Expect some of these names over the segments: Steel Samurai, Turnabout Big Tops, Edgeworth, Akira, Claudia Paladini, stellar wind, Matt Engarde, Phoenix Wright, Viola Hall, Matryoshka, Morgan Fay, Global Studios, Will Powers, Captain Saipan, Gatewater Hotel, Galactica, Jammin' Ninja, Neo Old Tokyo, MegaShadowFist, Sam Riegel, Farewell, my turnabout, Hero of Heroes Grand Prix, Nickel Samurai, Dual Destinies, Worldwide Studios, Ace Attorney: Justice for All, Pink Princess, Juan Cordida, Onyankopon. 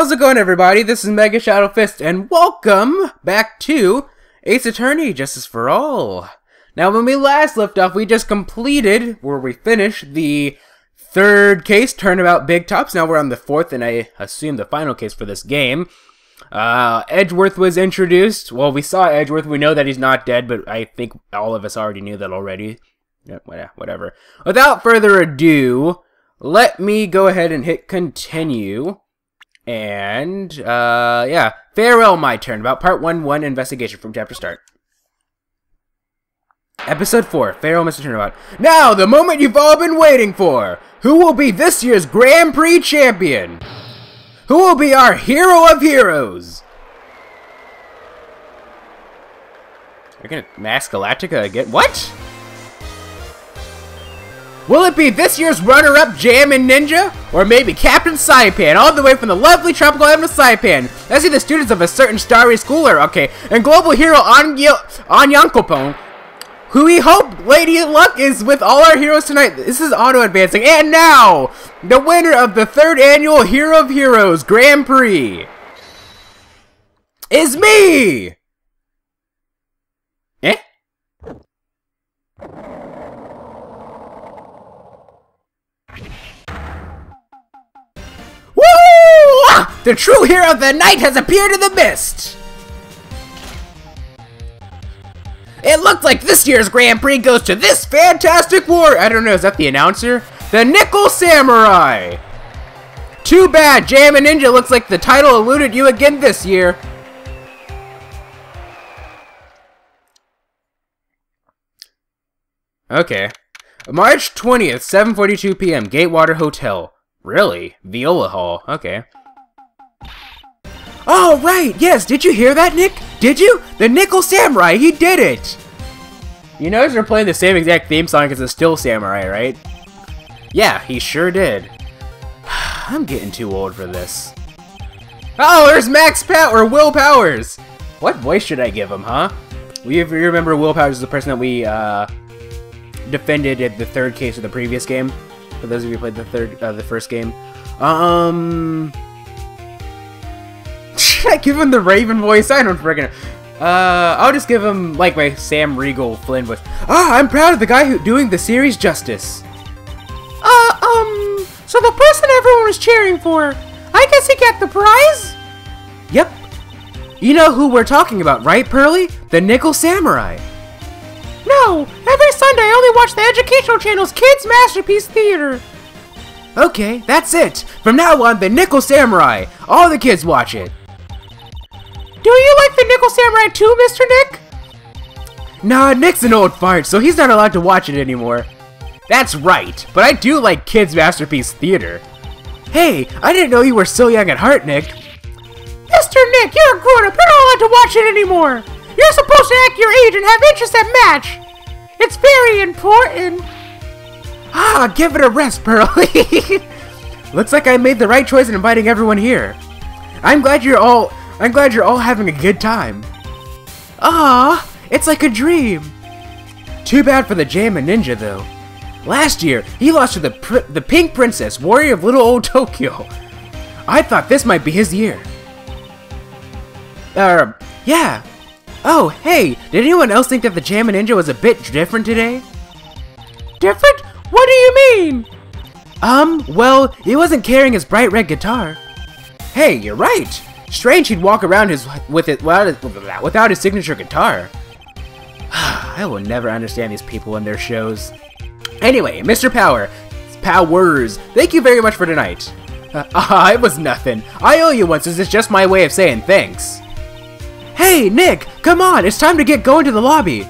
How's it going, everybody? This is Mega Shadow Fist, and welcome back to Ace Attorney: Justice for All. Now, when we last left off, we just completed, where we finished, the third case, Turnabout Big Tops. Now we're on the fourth, and I assume the final case for this game. Edgeworth was introduced. Well, we saw Edgeworth. We know that he's not dead, but I think all of us already knew that already. Whatever. Without further ado, let me go ahead and hit continue. And, yeah. Farewell, My Turnabout, Part 1-1, Investigation from Chapter Start. Episode 4, Farewell, Mr. Turnabout. Now, the moment you've all been waiting for! Who will be this year's Grand Prix champion? Who will be our hero of heroes? They're gonna mask Galactica again? What? Will it be this year's runner-up Jammin' Ninja? Or maybe Captain Saipan, all the way from the lovely tropical island of Saipan? Let's see the students of a certain starry schooler, okay, and global hero Onyankopon, who we hope Lady Luck is with all our heroes tonight. This is auto-advancing, and now, the winner of the 3rd annual Hero of Heroes Grand Prix is me! Eh? The true hero of the night has appeared in the mist! It looked like this year's Grand Prix goes to this fantastic war. I don't know, is that the announcer? The Nickel Samurai! Too bad, Jammin' Ninja looks like the title eluded you again this year. Okay. March 20th, 7:42 p.m., Gatewater Hotel. Really? Viola Hall, okay. Oh, right! Yes, did you hear that, Nick? Did you? The Nickel Samurai, he did it! You notice they're playing the same exact theme song as the Steel Samurai, right? Yeah, he sure did. I'm getting too old for this. Oh, there's Will Powers! What voice should I give him, huh? We remember Will Powers is the person that we, defended at the 3rd case of the previous game. For those of you who played the first game. Should I give him the Raven voice? I don't freaking know. I'll just give him, like, my Sam Riegel Flynn voice. Ah, I'm proud of the guy who's doing the series justice. So the person everyone was cheering for, I guess he got the prize? Yep. You know who we're talking about, right, Pearly? The Nickel Samurai. No, every Sunday I only watch the Educational Channel's Kids Masterpiece Theater. Okay, that's it. From now on, the Nickel Samurai. All the kids watch it. Do you like the Nickel Samurai too, Mr. Nick? Nah, Nick's an old fart, so he's not allowed to watch it anymore. That's right, but I do like Kids Masterpiece Theater. Hey, I didn't know you were so young at heart, Nick. Mr. Nick, you're a grown-up, you're not allowed to watch it anymore. You're supposed to act your age and have interests that match. It's very important. Ah, give it a rest, Pearly. Looks like I made the right choice in inviting everyone here. I'm glad you're all having a good time. Ah, it's like a dream. Too bad for the Jammin' Ninja, though. Last year, he lost to the Pink Princess, Warrior of Little Old Tokyo. I thought this might be his year. Yeah. Oh, hey, did anyone else think that the Jammin' Ninja was a bit different today? Different? What do you mean? Well, he wasn't carrying his bright red guitar. Hey, you're right. Strange he'd walk around without his signature guitar. I will never understand these people and their shows. Anyway, Mr. Powers, thank you very much for tonight. It was nothing. I owe you one, since it's just my way of saying thanks. Hey, Nick, come on, it's time to get going to the lobby.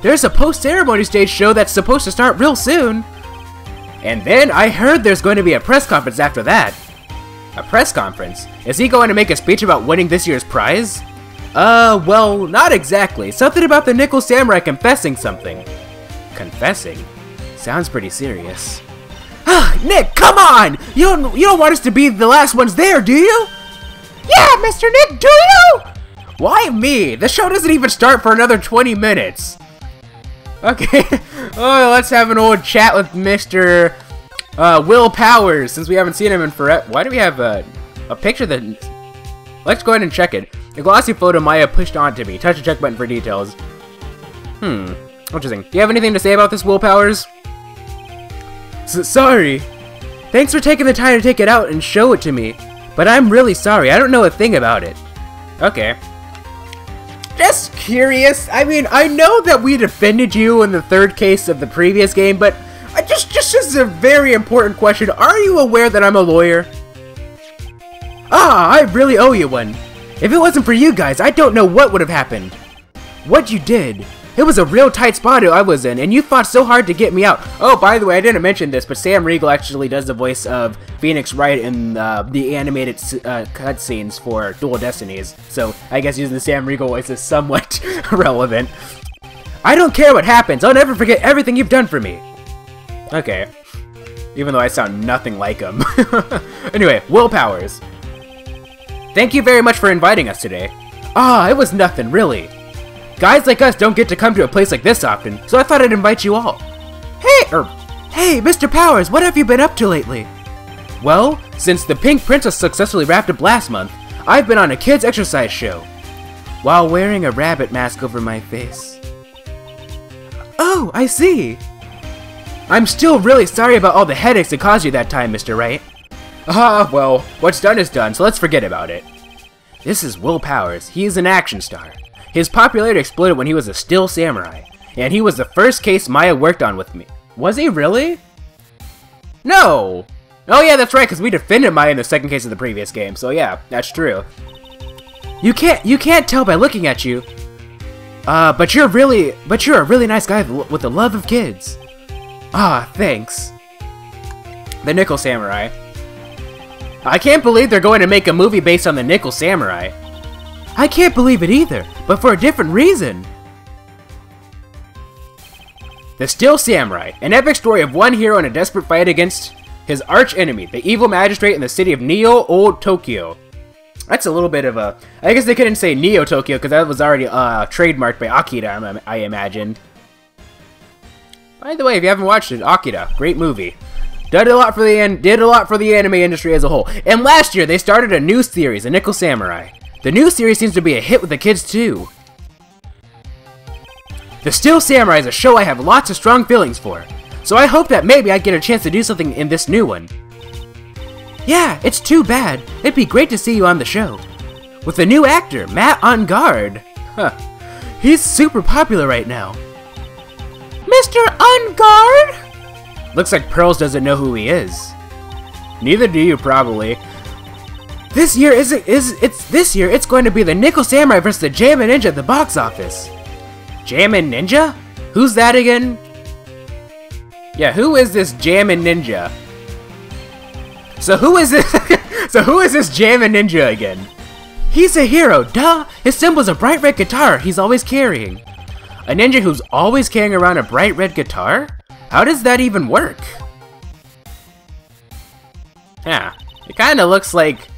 There's a post-ceremony stage show that's supposed to start real soon. And then I heard there's going to be a press conference after that. A press conference? Is he going to make a speech about winning this year's prize? Well, not exactly. Something about the Nickel Samurai confessing something. Confessing? Sounds pretty serious. Nick, come on! You don't want us to be the last ones there, do you? Yeah, Mr. Nick, do you? Why me? The show doesn't even start for another 20 minutes. Okay, let's have an old chat with Mr. Will Powers, since we haven't seen him in forever. Why do we have A picture that... Let's go ahead and check it. A glossy photo Maya pushed onto me. Touch the check button for details. Hmm. Interesting. Do you have anything to say about this, Will Powers? Sorry. Thanks for taking the time to take it out and show it to me. But I'm really sorry. I don't know a thing about it. Okay. Just curious. I mean, I know that we defended you in the third case of the previous game, but... Just this is a very important question. Are you aware that I'm a lawyer? Ah, I really owe you one. If it wasn't for you guys, I don't know what would have happened. What you did. It was a real tight spot I was in, and you fought so hard to get me out. Oh, by the way, I didn't mention this, but Sam Riegel actually does the voice of Phoenix Wright in the animated cutscenes for Dual Destinies. So I guess using the Sam Riegel voice is somewhat relevant. I don't care what happens. I'll never forget everything you've done for me. Okay. Even though I sound nothing like him. Anyway, Will Powers. Thank you very much for inviting us today. Ah, it was nothing, really. Guys like us don't get to come to a place like this often, so I thought I'd invite you all. Hey, Mr. Powers, what have you been up to lately? Well, since the Pink Princess successfully wrapped up last month, I've been on a kids' exercise show. While wearing a rabbit mask over my face. Oh, I see. I'm still really sorry about all the headaches that caused you that time, Mr. Wright. Ah, well, what's done is done, so let's forget about it. This is Will Powers. He is an action star. His popularity exploded when he was a Steel Samurai, and he was the first case Maya worked on with me. Was he really? No! Oh yeah, that's right, because we defended Maya in the second case of the previous game, so yeah, that's true. You can't tell by looking at you. But you're a really nice guy with the love of kids. Ah, thanks. The Nickel Samurai. I can't believe they're going to make a movie based on the Nickel Samurai. I can't believe it either, but for a different reason. The Steel Samurai, an epic story of one hero in a desperate fight against his arch-enemy, the evil magistrate in the city of Neo Old Tokyo. That's a little bit of a... I guess they couldn't say Neo Tokyo because that was already trademarked by Akira, I imagined. By the way, if you haven't watched it, Akira, great movie. Did a lot for the anime industry as a whole. And last year, they started a new series, a Nickel Samurai. The new series seems to be a hit with the kids too. The Steel Samurai is a show I have lots of strong feelings for, so I hope that maybe I get a chance to do something in this new one. Yeah, it's too bad. It'd be great to see you on the show. With the new actor, Matt Engarde. Huh. He's super popular right now. Mr. Engarde? Looks like Pearls doesn't know who he is. Neither do you, probably. This year it's going to be the Nickel Samurai versus the Jammin' Ninja at the box office. Jammin' Ninja? Who's that again? Yeah, who is this Jammin' Ninja? So who is this Jammin' Ninja again? He's a hero, duh! His symbol's a bright red guitar he's always carrying. A ninja who's always carrying around a bright red guitar? How does that even work? Huh. It kinda looks like...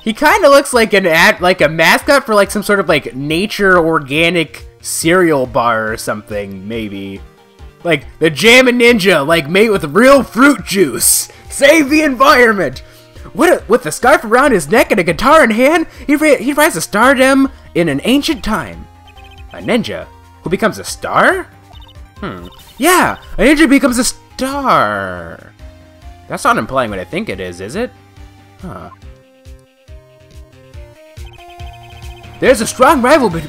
He kinda looks like a mascot for like some sort of like nature organic cereal bar or something, maybe. Like the Jammin' Ninja, like made with real fruit juice! Save the environment! With a scarf around his neck and a guitar in hand, he rises to stardom in an ancient time. A ninja who becomes a star? Hmm. Yeah, a ninja becomes a star. That's not implying what I think it is it? Huh. There's a strong rivalry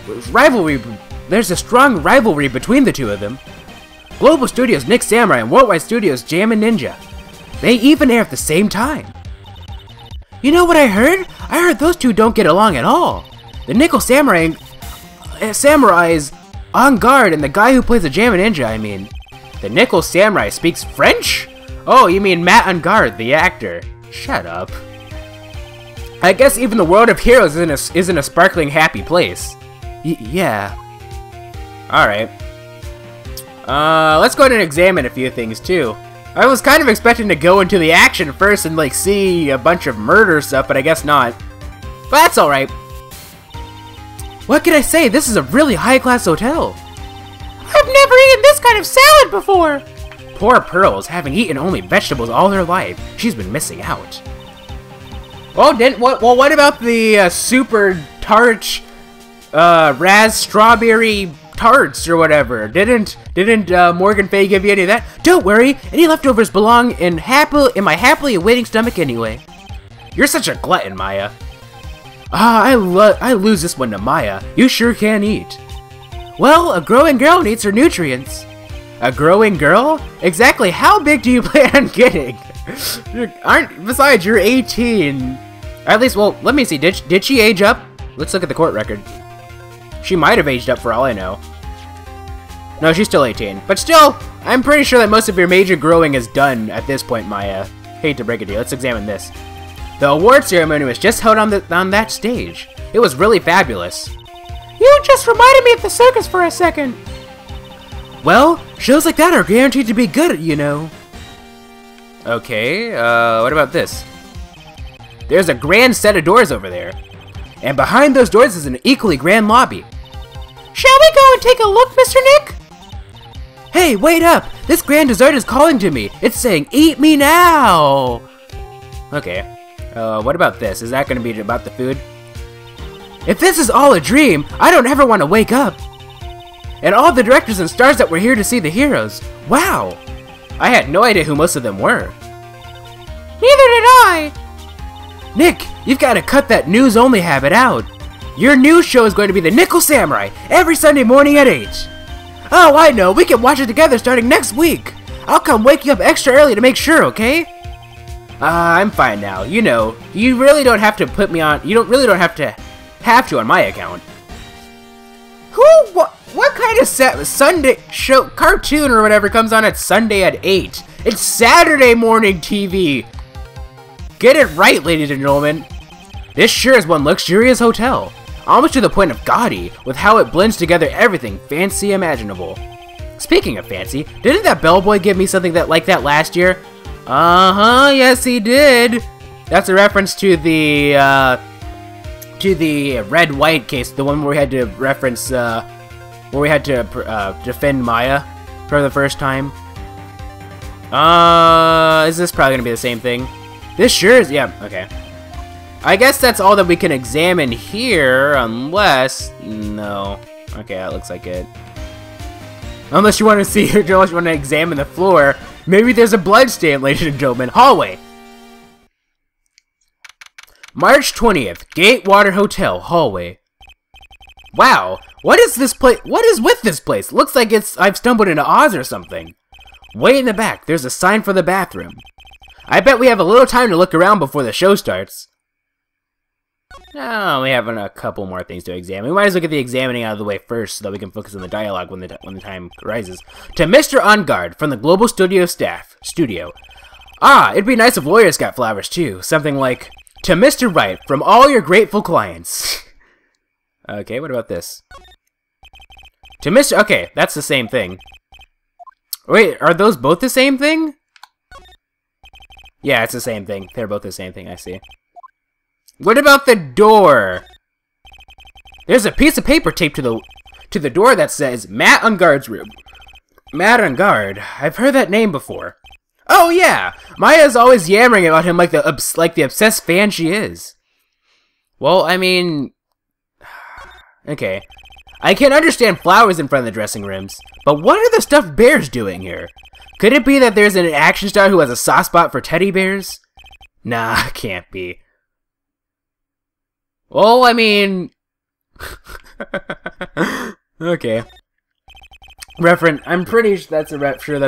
between the two of them. Global Studios' Nickel Samurai and Worldwide Studios' Jammin' Ninja. They even air at the same time. You know what I heard? I heard those two don't get along at all. The Nickel Samurai is Engarde and the guy who plays the Jammin' Ninja, I mean. The Nickel Samurai speaks French? Oh, you mean Matt Engarde, the actor. Shut up. I guess even the world of heroes isn't a sparkling happy place. Yeah. Alright. Let's go ahead and examine a few things too. I was kind of expecting to go into the action first and like see a bunch of murder stuff, but I guess not. But that's alright. What can I say? This is a really high-class hotel. I've never eaten this kind of salad before! Poor Pearls, having eaten only vegetables all her life, she's been missing out. Oh, didn't what? Well, what about the super tarch, Raz strawberry tarts or whatever? Didn't Morgan Fay give you any of that? Don't worry, any leftovers belong in my happily awaiting stomach anyway. You're such a glutton, Maya. Ah, I lose this one to Maya. You sure can eat. Well, a growing girl needs her nutrients. A growing girl? Exactly how big do you plan on getting? Besides, you're 18. At least, well, let me see. Did she age up? Let's look at the court record. She might have aged up for all I know. No, she's still 18. But still, I'm pretty sure that most of your major growing is done at this point, Maya. Hate to break it to you. Let's examine this. The award ceremony was just held on that stage. It was really fabulous. You just reminded me of the circus for a second. Well, shows like that are guaranteed to be good, you know. Okay, what about this? There's a grand set of doors over there. And behind those doors is an equally grand lobby. Shall we go and take a look, Mr. Nick? Hey, wait up! This grand dessert is calling to me. It's saying, eat me now! Okay, what about this? Is that gonna be about the food? If this is all a dream, I don't ever want to wake up. And all the directors and stars that were here to see the heroes. Wow! I had no idea who most of them were. Neither did I! Nick, you've got to cut that news-only habit out. Your news show is going to be the Nickel Samurai, every Sunday morning at 8. Oh, I know, we can watch it together starting next week. I'll come wake you up extra early to make sure, okay? I'm fine now, you know, you really don't have to put me on, you don't really have to on my account. What kind of Sunday show, cartoon or whatever comes on at Sunday at 8? It's Saturday morning TV! Get it right, ladies and gentlemen. This sure is one luxurious hotel, almost to the point of gaudy, with how it blends together everything fancy imaginable. Speaking of fancy, didn't that bellboy give me something like that last year? Uh-huh, yes he did! That's a reference to the, red-white case, the one where we had to reference, where we had to defend Maya for the first time. Is this probably gonna be the same thing? This sure is, yeah, okay. I guess that's all that we can examine here, unless, no. Okay, that looks like it. Unless you wanna see, unless you wanna examine the floor, maybe there's a blood stain, ladies and gentlemen. Hallway. March 20th, Gatewater Hotel, hallway. Wow, what is this place? What is with this place? Looks like it's I've stumbled into Oz or something. Way in the back, there's a sign for the bathroom. I bet we have a little time to look around before the show starts. Oh, we have a couple more things to examine. We might as well get the examining out of the way first so that we can focus on the dialogue when the time arises. To Mr. Engarde from the Global Studios staff. Ah, it'd be nice if lawyers got flowers too. Something like, to Mr. Wright from all your grateful clients. Okay, what about this? To Mr. Okay, that's the same thing. Wait, are those both the same thing? Yeah, it's the same thing. They're both the same thing, I see. What about the door? There's a piece of paper taped to the door that says Matt Engarde's room. Matt Engarde? I've heard that name before. Oh yeah! Maya's always yammering about him like the obsessed fan she is. Well, I mean... Okay. I can understand flowers in front of the dressing rooms, but what are the stuffed bears doing here? Could it be that there's an action star who has a soft spot for teddy bears? Nah, can't be. Well, I mean... okay. I'm pretty sure that's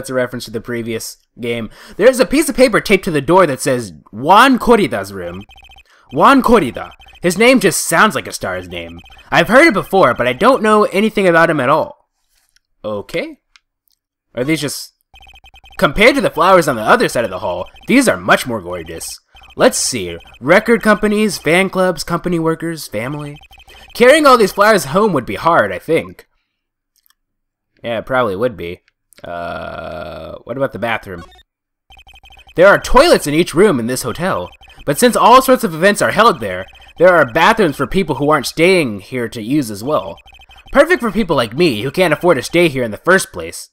a reference to the previous game. There's a piece of paper taped to the door that says Juan Cordida's room. Juan Cordida. His name just sounds like a star's name. I've heard it before, but I don't know anything about him at all. Okay. Are these just... Compared to the flowers on the other side of the hall, these are much more gorgeous. Let's see. Record companies, fan clubs, company workers, family. Carrying all these flowers home would be hard, I think. Yeah, it probably would be. What about the bathroom? There are toilets in each room in this hotel, but since all sorts of events are held there, there are bathrooms for people who aren't staying here to use as well. Perfect for people like me who can't afford to stay here in the first place.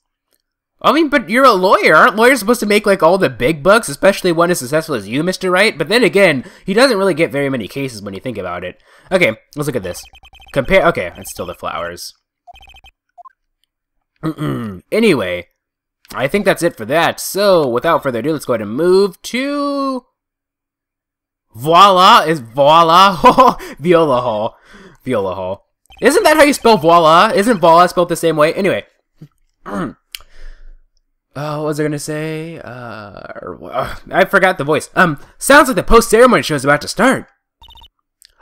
I mean, but you're a lawyer. Aren't lawyers supposed to make, like, all the big bucks, especially one as successful as you, Mr. Wright? But then again, he doesn't really get very many cases when you think about it. Okay, let's look at this. Compare... Okay, it's still the flowers. Anyway, I think that's it for that. So, without further ado, let's go ahead and move to... Voila is voila. Viola Hall. Viola Hall. Isn't that how you spell voila? Isn't voila spelled the same way? Anyway. What was I gonna say? I forgot the voice. Sounds like the post-ceremony show is about to start.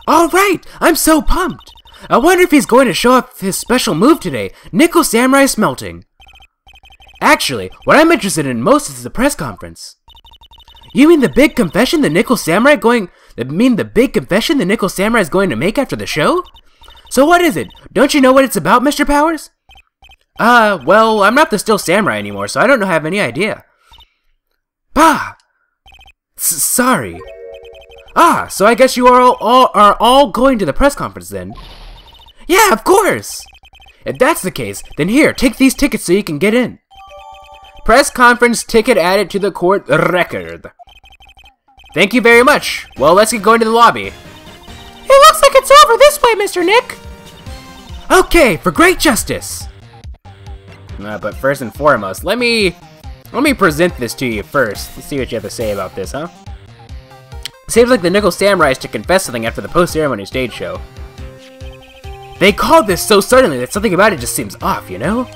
All right, I'm so pumped. I wonder if he's going to show off his special move today, Nickel Samurai smelting. Actually, what I'm interested in most is the press conference. You mean the big confession the Nickel Samurai is going to make after the show? So what is it? Don't you know what it's about, Mr. Powers? Well, I'm not the Steel Samurai anymore, so I don't have any idea. Bah! Sorry. Ah, so I guess you are all going to the press conference then? Yeah, of course! If that's the case, then here, take these tickets so you can get in. Press conference ticket added to the court record. Thank you very much. Well, let's get going to the lobby. It looks like it's over this way, Mr. Nick! Okay, for great justice! But first and foremost, let me present this to you first. Let's see what you have to say about this, huh? Seems like the Nickel Samurai is to confess something after the post-ceremony stage show. They called this so suddenly that something about it just seems off, you know?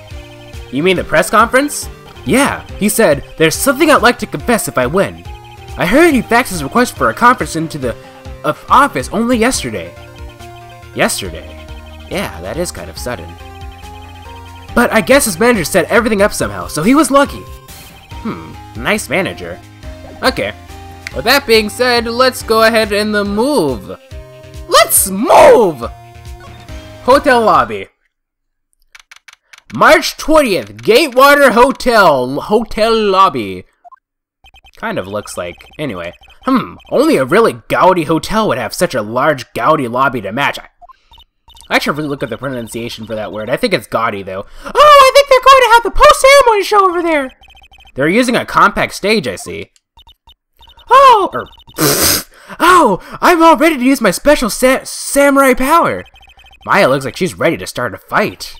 You mean the press conference? Yeah, he said, there's something I'd like to confess if I win. I heard he faxed his request for a conference into the office only yesterday. Yesterday? Yeah, that is kind of sudden. But I guess his manager set everything up somehow, so he was lucky. Nice manager. Okay, with that being said, let's go ahead and move. Let's move! Hotel lobby. March 20th, Gatewater Hotel. Hotel lobby. Kind of looks like, anyway. Only a really gaudy hotel would have such a large gaudy lobby to match. I should really look at the pronunciation for that word. I think it's gaudy, though. Oh, I think they're going to have the post-ceremony show over there! They're using a compact stage, I see. Oh, I'm all ready to use my special samurai power. Maya looks like she's ready to start a fight.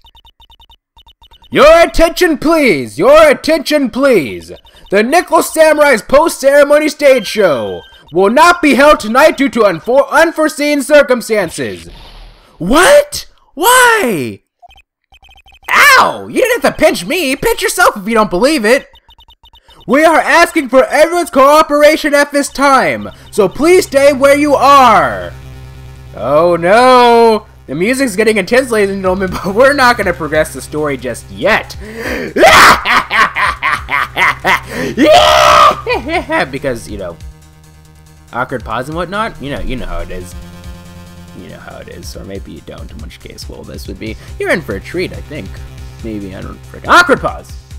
Your attention, please! Your attention, please! The Nickel Samurai's post-ceremony stage show will not be held tonight due to unforeseen circumstances. What? Why? Ow! You didn't have to pinch me! Pinch yourself if you don't believe it! We are asking for everyone's cooperation at this time, so please stay where you are! Oh no! The music's getting intense, ladies and gentlemen, but we're not gonna progress the story just yet. Because, you know, awkward pause and whatnot, you know how it is. Or maybe you don't, in which case, well, this would be, you're in for a treat, I think. Maybe, I don't forget. Awkward pause!